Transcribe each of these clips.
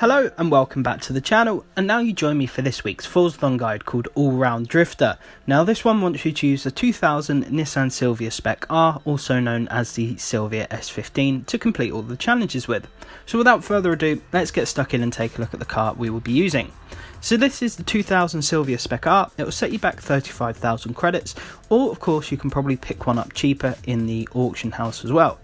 Hello and welcome back to the channel, and now you join me for this week's Forzathon guide called All Round Drifter. Now this one wants you to use the 2000 Nissan Silvia Spec R, also known as the Silvia S15, to complete all the challenges with. So without further ado, let's get stuck in and take a look at the car we will be using. So this is the 2000 Silvia Spec R. It will set you back 35,000 credits, or of course you can probably pick one up cheaper in the auction house as well.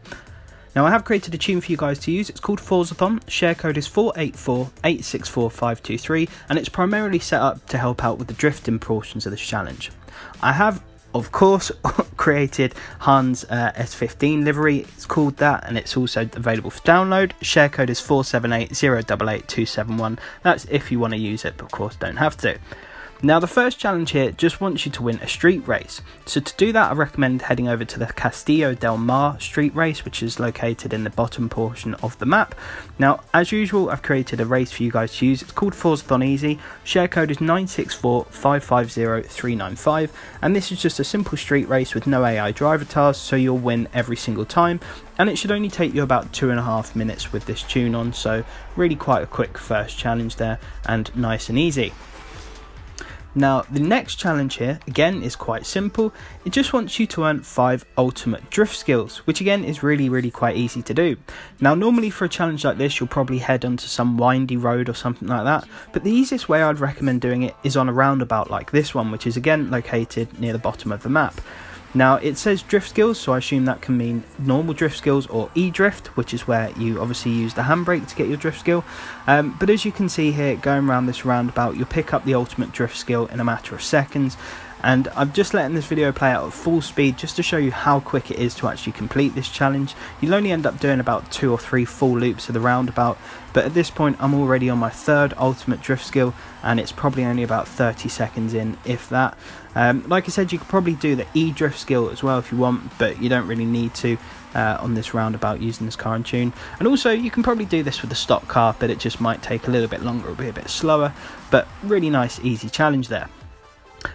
Now I have created a tune for you guys to use. It's called Forzathon, share code is 484864523, and it's primarily set up to help out with the drifting portions of this challenge. I have, of course, created Han's S15 livery, it's called that, and it's also available for download. Share code is 478088271, that's if you want to use it, but of course don't have to. Now the first challenge here just wants you to win a street race. So to do that I recommend heading over to the Castillo Del Mar street race, which is located in the bottom portion of the map. Now as usual I've created a race for you guys to use. It's called Forzathon Easy, share code is 964550395, and this is just a simple street race with no AI driver tasks, so you'll win every single time, and it should only take you about 2.5 minutes with this tune on, so really quite a quick first challenge there and nice and easy. Now the next challenge here again is quite simple. It just wants you to earn 5 ultimate drift skills, which again is really quite easy to do. Now normally for a challenge like this you'll probably head onto some windy road or something like that, but the easiest way I'd recommend doing it is on a roundabout like this one, which is again located near the bottom of the map. Now it says drift skills, so I assume that can mean normal drift skills or e-drift, which is where you obviously use the handbrake to get your drift skill. But as you can see here, going around this roundabout, you'll pick up the ultimate drift skill in a matter of seconds. And I'm just letting this video play out at full speed just to show you how quick it is to actually complete this challenge. You'll only end up doing about 2 or 3 full loops of the roundabout, but at this point I'm already on my 3rd ultimate drift skill, and it's probably only about 30 seconds in, if that. Like I said, you could probably do the e-drift skill as well if you want, but you don't really need to on this roundabout using this car and tune. And also you can probably do this with the stock car, but it just might take a little bit longer, it'll be a bit slower, but really nice easy challenge there.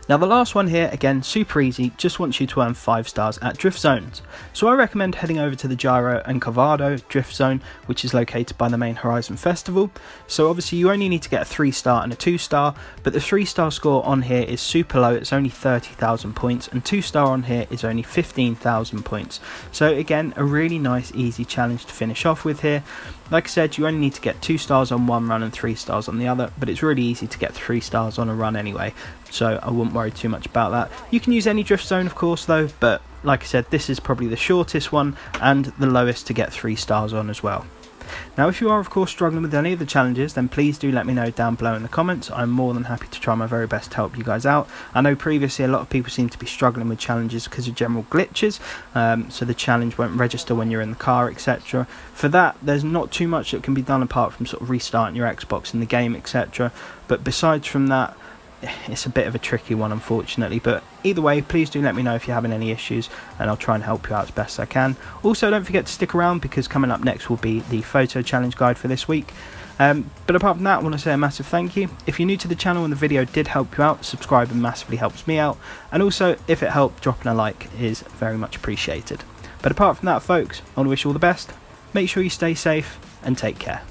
Now the last one here, again super easy, just wants you to earn 5 stars at drift zones. So I recommend heading over to the Gyro and Covado drift zone, which is located by the main Horizon Festival. So obviously you only need to get a 3-star and a 2-star, but the 3-star score on here is super low, it's only 30,000 points, and 2-star on here is only 15,000 points. So again, a really nice easy challenge to finish off with here. Like I said, you only need to get 2 stars on one run and 3 stars on the other, but it's really easy to get 3 stars on a run anyway, so I wouldn't worry too much about that. You can use any drift zone of course though, but like I said, this is probably the shortest one and the lowest to get 3 stars on as well. Now if you are of course struggling with any of the challenges, then please do let me know down below in the comments. I'm more than happy to try my very best to help you guys out. I know previously a lot of people seem to be struggling with challenges because of general glitches, so the challenge won't register when you're in the car, etc. For that, there's not too much that can be done apart from sort of restarting your Xbox in the game, etc. But besides from that, it's a bit of a tricky one unfortunately, but either way please do let me know if you're having any issues and I'll try and help you out as best I can. Also don't forget to stick around because coming up next will be the photo challenge guide for this week. But apart from that, I want to say a massive thank you. If you're new to the channel and the video did help you out, subscribing massively helps me out, and also if it helped, dropping a like is very much appreciated. But apart from that folks, I want to wish you all the best, make sure you stay safe and take care.